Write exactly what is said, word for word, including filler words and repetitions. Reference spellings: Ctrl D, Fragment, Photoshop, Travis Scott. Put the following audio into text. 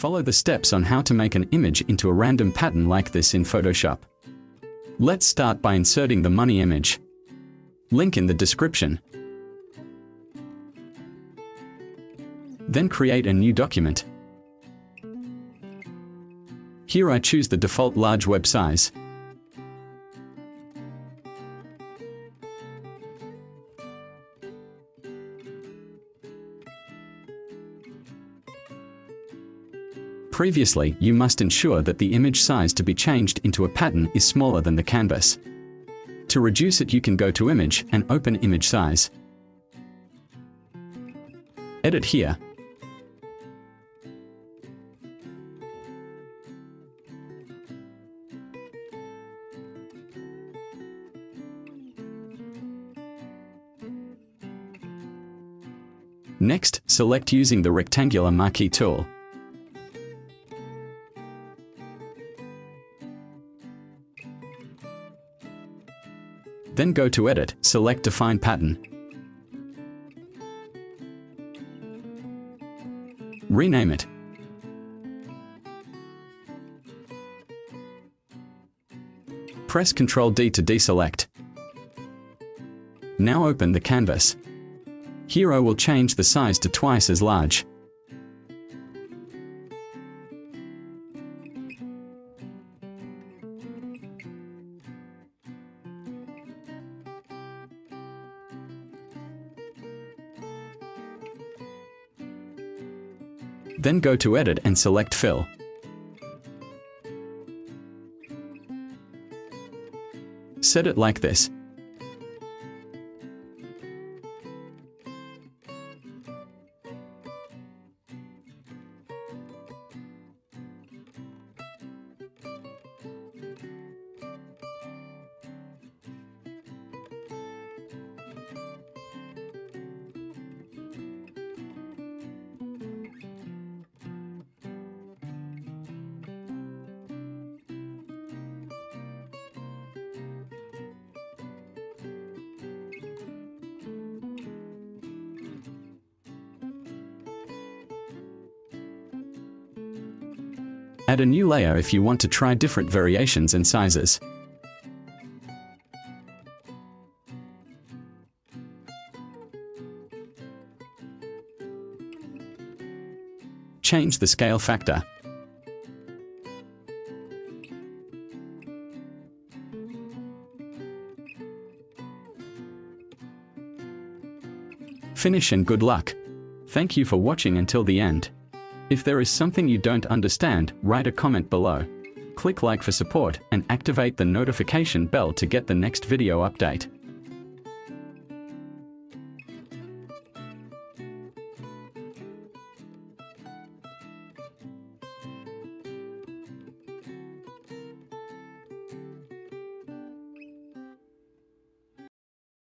Follow the steps on how to make an image into a random pattern like this in Photoshop. Let's start by inserting the money image. Link in the description. Then create a new document. Here I choose the default large web size. Previously, you must ensure that the image size to be changed into a pattern is smaller than the canvas. To reduce it, you can go to Image and open Image Size. Edit here. Next, select using the rectangular marquee tool. Then go to Edit, select Define Pattern. Rename it. Press Ctrl D to deselect. Now open the canvas. Here I will change the size to twice as large. Then go to Edit and select Fill. Set it like this. Add a new layer if you want to try different variations and sizes. Change the scale factor. Finish and good luck. Thank you for watching until the end. If there is something you don't understand, write a comment below. Click like for support and activate the notification bell to get the next video update.